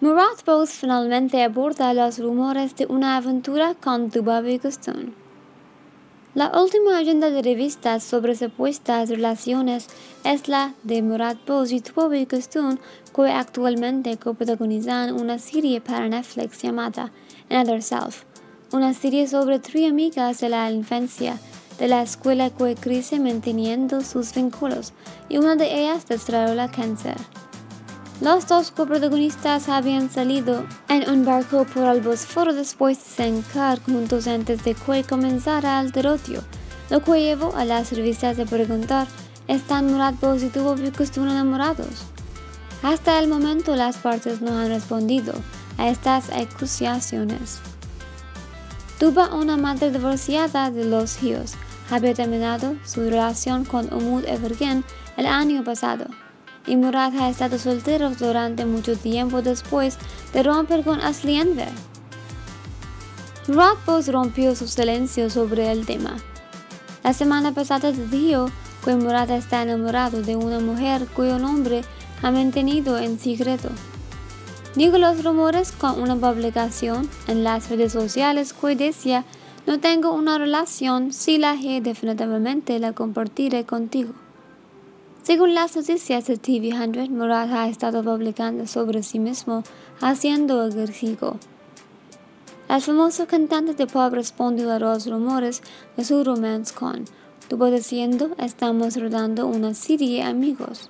Murat Boz finalmente aborda los rumores de una aventura con Tuba Büyüküstün. La última agenda de revistas sobre supuestas relaciones es la de Murat Boz y Tuba Büyüküstün, que actualmente coprotagonizan una serie para Netflix llamada Another Self, una serie sobre tres amigas de la infancia de la escuela que crece manteniendo sus vínculos, y una de ellas desarrolla cáncer. Los dos coprotagonistas habían salido en un barco por el Bósforo después de cencar juntos antes de que comenzara el tiroteio, lo que llevó a las revistas a preguntar: ¿están Murat Boz y Tuba Büyüküstün enamorados? Hasta el momento las partes no han respondido a estas acusaciones. Tuba, una madre divorciada de los hijos, había terminado su relación con Umut Evergen el año pasado, y Murat ha estado soltero durante mucho tiempo después de romper con Asli Enver. Murat Boz rompió su silencio sobre el tema. La semana pasada dijo que Murat está enamorado de una mujer cuyo nombre ha mantenido en secreto. Dijo los rumores con una publicación en las redes sociales que decía: no tengo una relación, si la he definitivamente la compartiré contigo. Según las noticias de TV-100, Murat ha estado publicando sobre sí mismo, haciendo ejercicio. El famoso cantante de pop respondió a los rumores de su romance con Tuba diciendo: estamos rodando una serie, amigos.